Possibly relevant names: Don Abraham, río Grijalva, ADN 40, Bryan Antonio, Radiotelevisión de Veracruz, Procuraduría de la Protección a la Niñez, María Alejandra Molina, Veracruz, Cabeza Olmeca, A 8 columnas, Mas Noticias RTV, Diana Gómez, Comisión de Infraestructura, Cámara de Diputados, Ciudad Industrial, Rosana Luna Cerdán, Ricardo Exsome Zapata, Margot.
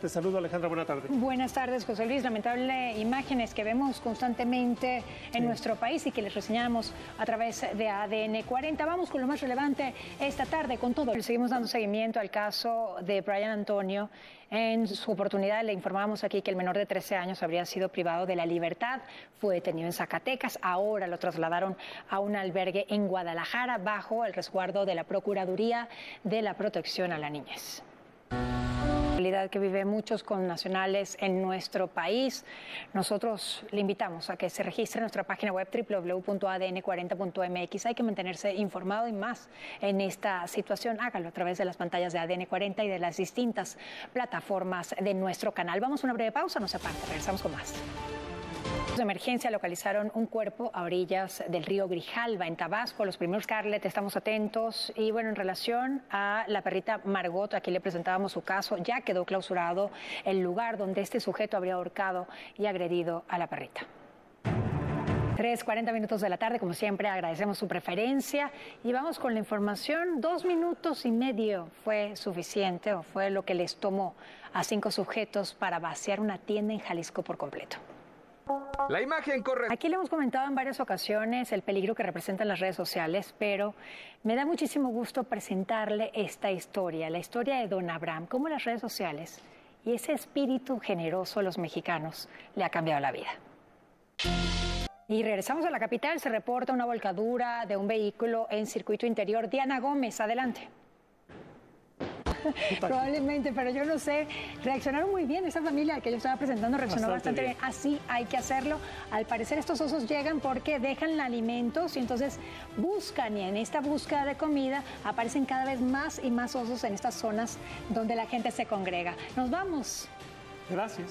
Te saludo, Alejandra, buenas tardes. Buenas tardes, José Luis. Lamentable imágenes que vemos constantemente en nuestro país y que les reseñamos a través de ADN 40. Vamos con lo más relevante esta tarde, con todo. Seguimos dando seguimiento al caso de Bryan Antonio. En su oportunidad le informamos aquí que el menor de 13 años habría sido privado de la libertad. Fue detenido en Zacatecas. Ahora lo trasladaron a un albergue en Guadalajara bajo el resguardo de la Procuraduría de la Protección a la Niñez. Que vive muchos connacionales en nuestro país. Nosotros le invitamos a que se registre en nuestra página web www.adn40.mx. Hay que mantenerse informado y más en esta situación. Hágalo a través de las pantallas de ADN 40 y de las distintas plataformas de nuestro canal. Vamos a una breve pausa, no se aparte, regresamos con más. De emergencia localizaron un cuerpo a orillas del río Grijalva, en Tabasco. Los primeros, Carlet, estamos atentos. Y bueno, en relación a la perrita Margot, aquí le presentábamos su caso, ya quedó clausurado el lugar donde este sujeto habría ahorcado y agredido a la perrita. 3:40 minutos de la tarde, como siempre, agradecemos su preferencia y vamos con la información. 2 minutos y medio fue suficiente o fue lo que les tomó a 5 sujetos para vaciar una tienda en Jalisco por completo. La imagen corre. Aquí le hemos comentado en varias ocasiones el peligro que representan las redes sociales, pero me da muchísimo gusto presentarle esta historia, la historia de Don Abraham, cómo las redes sociales y ese espíritu generoso a los mexicanos le ha cambiado la vida. Y regresamos a la capital, se reporta una volcadura de un vehículo en circuito interior. Diana Gómez, adelante. Probablemente, pero yo no sé, reaccionaron muy bien. Esa familia que yo estaba presentando reaccionó bastante bien. Así hay que hacerlo. Al parecer estos osos llegan porque dejan alimentos y entonces buscan, y en esta búsqueda de comida aparecen cada vez más y más osos en estas zonas donde la gente se congrega. Nos vamos. Gracias.